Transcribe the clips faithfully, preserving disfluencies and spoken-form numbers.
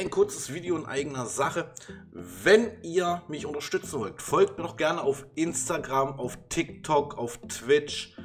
ein kurzes Video in eigener Sache. Wenn ihr mich unterstützen wollt, folgt mir doch gerne auf Instagram, auf TikTok, auf Twitch.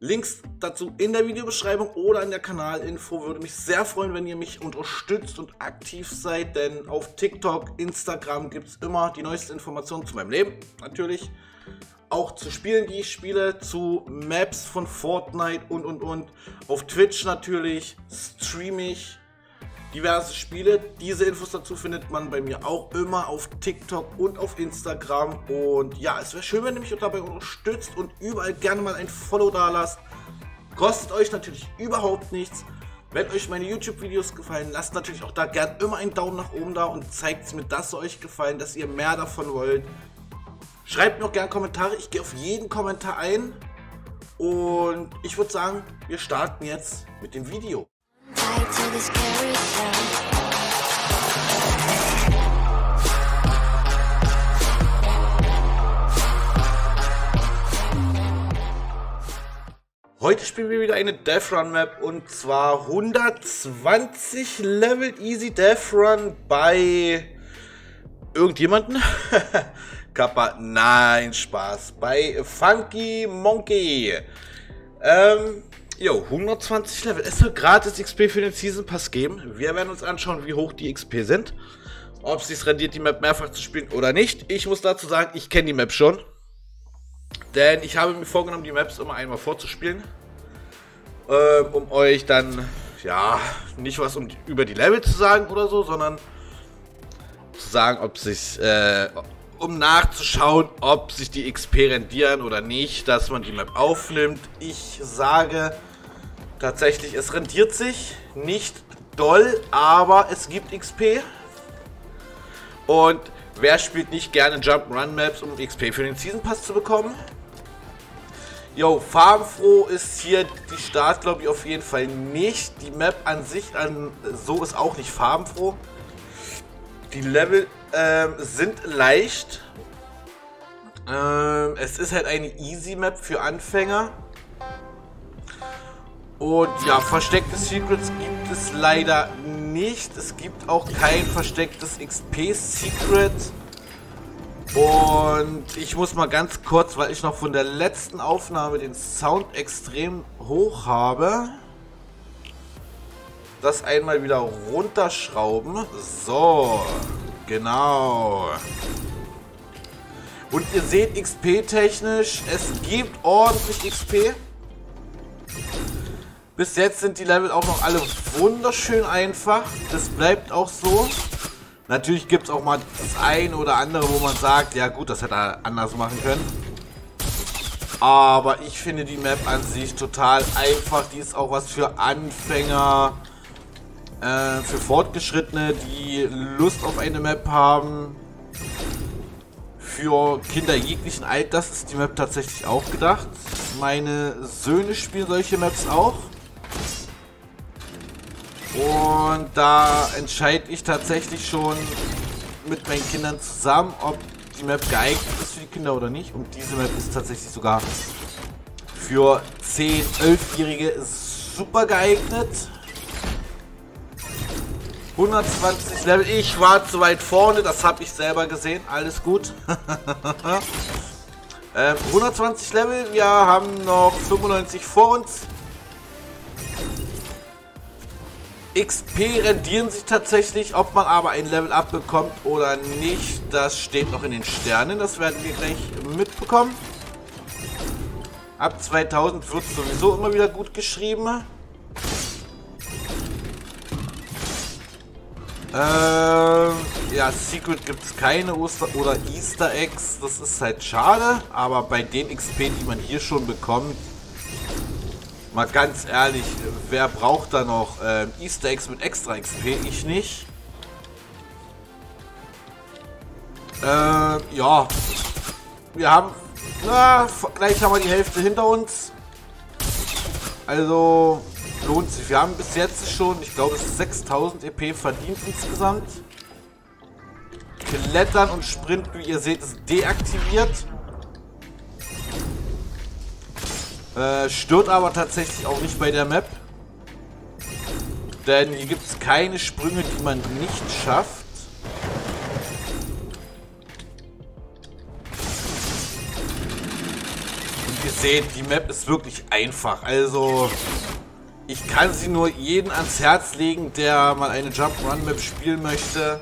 Links dazu in der Videobeschreibung oder in der Kanalinfo. Würde mich sehr freuen, wenn ihr mich unterstützt und aktiv seid, denn auf TikTok, Instagram gibt es immer die neuesten Informationen zu meinem Leben, natürlich. Auch zu Spielen, die ich spiele, zu Maps von Fortnite und und und. Auf Twitch natürlich streame ich diverse Spiele. Diese Infos dazu findet man bei mir auch immer auf TikTok und auf Instagram. Und ja, es wäre schön, wenn ihr mich dabei unterstützt und überall gerne mal ein Follow da lasst. Kostet euch natürlich überhaupt nichts. Wenn euch meine YouTube-Videos gefallen, lasst natürlich auch da gerne immer einen Daumen nach oben da und zeigt mir, dass sie euch gefallen, dass ihr mehr davon wollt. Schreibt mir auch gerne Kommentare. Ich gehe auf jeden Kommentar ein. Und ich würde sagen, wir starten jetzt mit dem Video. Heute spielen wir wieder eine Death Run Map und zwar hundertzwanzig Level Easy Death Run bei irgendjemanden. Kappa, nein, Spaß, bei Funkimonkey. Ähm, jo, hundertzwanzig Level. Es soll gratis X P für den Season Pass geben. Wir werden uns anschauen, wie hoch die X P sind. Ob es sich rendiert, die Map mehrfach zu spielen oder nicht. Ich muss dazu sagen, ich kenne die Map schon. Denn ich habe mir vorgenommen, die Maps immer einmal vorzuspielen. Ähm, um euch dann, ja, nicht was um die, über die Level zu sagen oder so, sondern zu sagen, ob sich, äh, um nachzuschauen, ob sich die X P rendieren oder nicht, dass man die Map aufnimmt. Ich sage tatsächlich, es rendiert sich. Nicht doll, aber es gibt X P. Und wer spielt nicht gerne Jump-Run-Maps, um X P für den Season Pass zu bekommen? Yo, farmfroh ist hier die Startlobby auf jeden Fall nicht. Die Map an sich an, so ist auch nicht farmfroh. Die Level ähm, sind leicht. Ähm, es ist halt eine Easy-Map für Anfänger. Und ja, versteckte Secrets gibt es leider nicht. Es gibt auch kein verstecktes X P-Secret. Und ich muss mal ganz kurz, weil ich noch von der letzten Aufnahme den Sound extrem hoch habe, das einmal wieder runterschrauben. So, genau. Und ihr seht X P-technisch, es gibt ordentlich X P. Bis jetzt sind die Level auch noch alle wunderschön einfach. Das bleibt auch so. Natürlich gibt es auch mal das ein oder andere, wo man sagt, ja gut, das hätte er anders machen können. Aber ich finde die Map an sich total einfach. Die ist auch was für Anfänger. Äh, für Fortgeschrittene, die Lust auf eine Map haben. Für Kinder jeglichen Alters ist die Map tatsächlich auch gedacht. Meine Söhne spielen solche Maps auch. Und da entscheide ich tatsächlich schon mit meinen Kindern zusammen, ob die Map geeignet ist für die Kinder oder nicht. Und diese Map ist tatsächlich sogar für zehn-, elf-Jährige super geeignet. hundertzwanzig Level. Ich war zu weit vorne, das habe ich selber gesehen. Alles gut. ähm, hundertzwanzig Level. Wir haben noch fünfundneunzig vor uns. X P rendieren sich tatsächlich. Ob man aber ein Level up bekommt oder nicht, das steht noch in den Sternen. Das werden wir gleich mitbekommen. Ab zweitausend wird es sowieso immer wieder gut geschrieben. Ähm, ja, Secret gibt es keine Oster- oder Easter Eggs. Das ist halt schade. Aber bei den X P, die man hier schon bekommt, mal ganz ehrlich, wer braucht da noch ähm, Easter Eggs mit extra X P? Ich nicht. Ähm, ja. Wir haben, na, gleich haben wir die Hälfte hinter uns. Also lohnt sich. Wir haben bis jetzt schon, ich glaube, es ist sechstausend E P verdient insgesamt. Klettern und Sprint, wie ihr seht, ist deaktiviert. Äh, stört aber tatsächlich auch nicht bei der Map. Denn hier gibt es keine Sprünge, die man nicht schafft. Und ihr seht, die Map ist wirklich einfach. Also, ich kann sie nur jedem ans Herz legen, der mal eine Jump-Run-Map spielen möchte,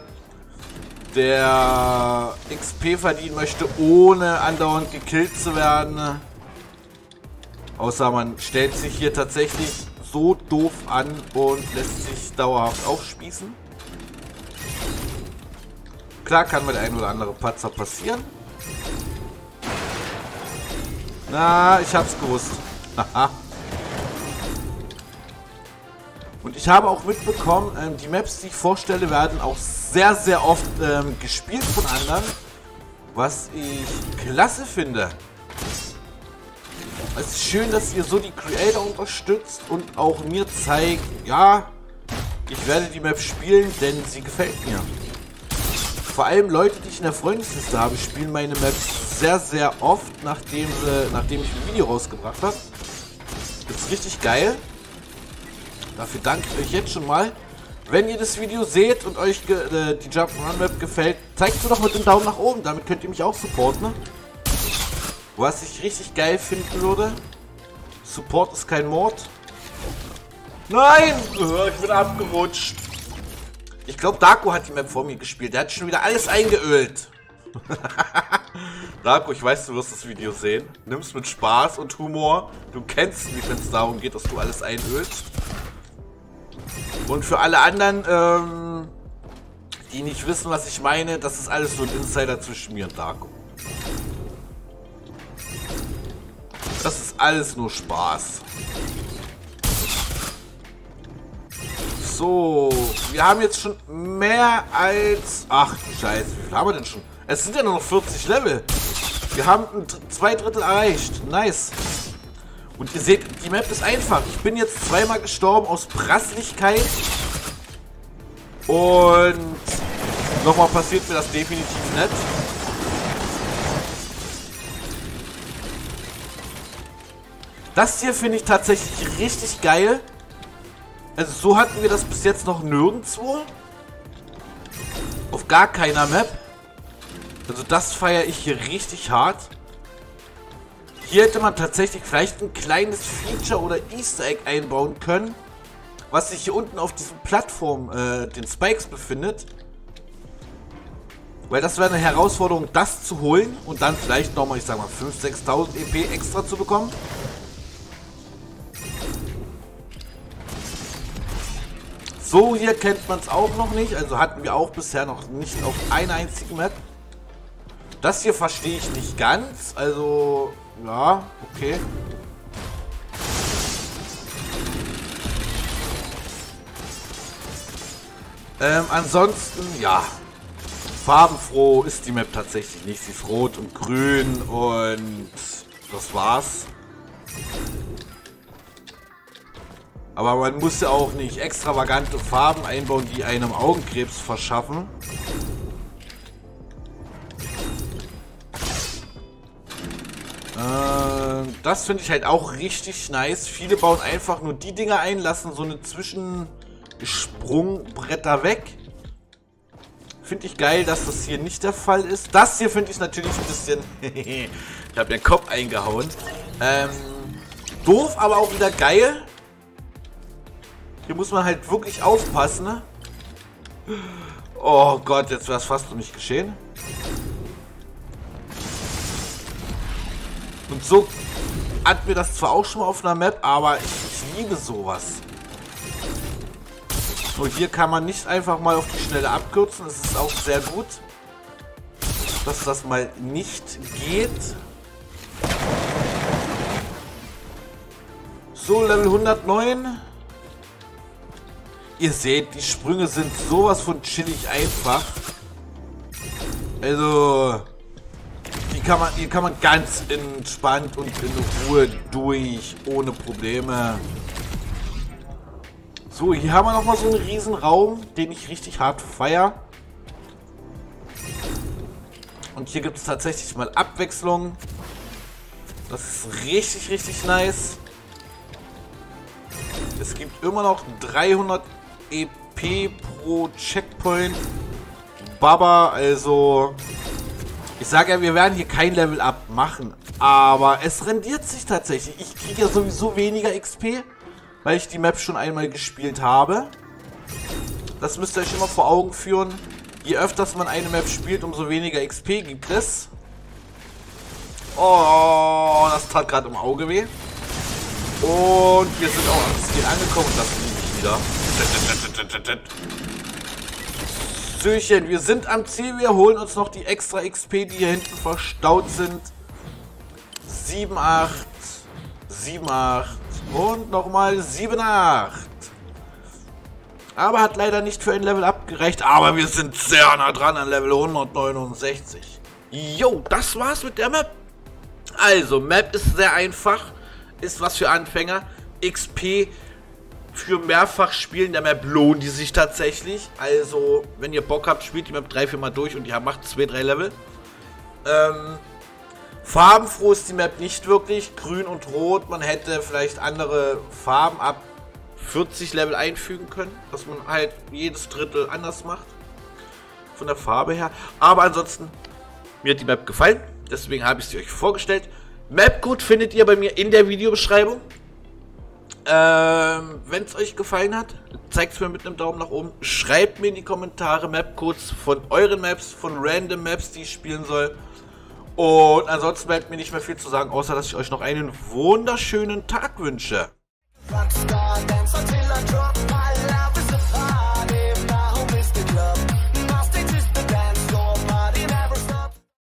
der X P verdienen möchte, ohne andauernd gekillt zu werden. Außer man stellt sich hier tatsächlich so doof an und lässt sich dauerhaft aufspießen. Klar kann mal der ein oder andere Patzer passieren. Na, ich hab's gewusst. Haha. Und ich habe auch mitbekommen, ähm, die Maps, die ich vorstelle, werden auch sehr, sehr oft ähm, gespielt von anderen. Was ich klasse finde. Es ist schön, dass ihr so die Creator unterstützt und auch mir zeigt, ja, ich werde die Map spielen, denn sie gefällt mir. Vor allem Leute, die ich in der Freundesliste habe, spielen meine Maps sehr, sehr oft, nachdem, äh, nachdem ich ein Video rausgebracht habe. Das ist richtig geil. Dafür danke ich euch jetzt schon mal. Wenn ihr das Video seht und euch äh, die Jump'n'Run-Map gefällt, zeigt mir doch mit dem Daumen nach oben. Damit könnt ihr mich auch supporten. Was ich richtig geil finden würde. Support ist kein Mord. Nein! Ich bin abgerutscht. Ich glaube, Darko hat die Map vor mir gespielt. Der hat schon wieder alles eingeölt. Darko, ich weiß, du wirst das Video sehen. Nimm's mit Spaß und Humor. Du kennst mich, wenn es darum geht, dass du alles einölst. Und für alle anderen, ähm, die nicht wissen, was ich meine, das ist alles so ein Insider zwischen mir und Darko. Das ist alles nur Spaß. So, wir haben jetzt schon mehr als... Ach du Scheiße, wie viel haben wir denn schon? Es sind ja nur noch vierzig Level. Wir haben zwei Drittel erreicht. Nice. Und ihr seht, die Map ist einfach. Ich bin jetzt zweimal gestorben aus Prasslichkeit. Und nochmal passiert mir das definitiv nicht. Das hier finde ich tatsächlich richtig geil. Also so hatten wir das bis jetzt noch nirgendwo. Auf gar keiner Map. Also das feiere ich hier richtig hart. Hier hätte man tatsächlich vielleicht ein kleines Feature oder Easter Egg einbauen können, was sich hier unten auf diesen Plattformen, äh, den Spikes befindet. Weil das wäre eine Herausforderung, das zu holen und dann vielleicht nochmal, ich sag mal, fünftausend, sechstausend E P extra zu bekommen. So, hier kennt man es auch noch nicht, also hatten wir auch bisher noch nicht auf einer einzigen Map. Das hier verstehe ich nicht ganz, also... Ja, okay. Ähm, ansonsten, ja. Farbenfroh ist die Map tatsächlich nicht. Sie ist rot und grün und das war's. Aber man muss ja auch nicht extravagante Farben einbauen, die einem Augenkrebs verschaffen. Das finde ich halt auch richtig nice. Viele bauen einfach nur die Dinger ein, lassen so eine Zwischensprungbretter weg. Finde ich geil, dass das hier nicht der Fall ist. Das hier finde ich natürlich ein bisschen... Ich habe den Kopf eingehauen. Ähm, doof, aber auch wieder geil. Hier muss man halt wirklich aufpassen. Ne? Oh Gott, jetzt wäre es fast um mich geschehen. Und so hat mir das zwar auch schon mal auf einer Map, aber ich, ich liebe sowas. So, hier kann man nicht einfach mal auf die Schnelle abkürzen. Es ist auch sehr gut, dass das mal nicht geht. So, Level hundertneun. Ihr seht, die Sprünge sind sowas von chillig einfach. Also... Kann man, hier kann man ganz entspannt und in Ruhe durch, ohne Probleme. So, hier haben wir nochmal so einen riesen Raum, den ich richtig hart feiere. Und hier gibt es tatsächlich mal Abwechslung. Das ist richtig, richtig nice. Es gibt immer noch dreihundert E P pro Checkpoint. Baba, also... Ich sage ja, wir werden hier kein Level-Up machen. Aber es rendiert sich tatsächlich. Ich kriege ja sowieso weniger X P, weil ich die Map schon einmal gespielt habe. Das müsst ihr euch immer vor Augen führen. Je öfters man eine Map spielt, umso weniger X P gibt es. Oh, das tat gerade im Auge weh. Und wir sind auch ans Ziel angekommen. Das liebe ich wieder. Stöchen, wir sind am Ziel. Wir holen uns noch die extra X P, die hier hinten verstaut sind. sieben acht, sieben acht und nochmal sieben acht. Aber hat leider nicht für ein Level abgereicht. Aber wir sind sehr nah dran an Level hundertneunundsechzig. Jo, das war's mit der Map. Also, Map ist sehr einfach. Ist was für Anfänger. X P für Mehrfachspielen der Map lohnt die sich tatsächlich. Also, wenn ihr Bock habt, spielt die Map drei, vier Mal durch und ihr macht zwei, drei Level. Ähm, farbenfroh ist die Map nicht wirklich. Grün und Rot. Man hätte vielleicht andere Farben ab vierzig Level einfügen können, dass man halt jedes Drittel anders macht von der Farbe her, aber ansonsten mir hat die Map gefallen, deswegen habe ich sie euch vorgestellt. Mapcode findet ihr bei mir in der Videobeschreibung. Ähm, wenn es euch gefallen hat, zeigt es mir mit einem Daumen nach oben, schreibt mir in die Kommentare Mapcodes von euren Maps, von random Maps, die ich spielen soll. Und ansonsten bleibt mir nicht mehr viel zu sagen, außer dass ich euch noch einen wunderschönen Tag wünsche. Rockstar dance.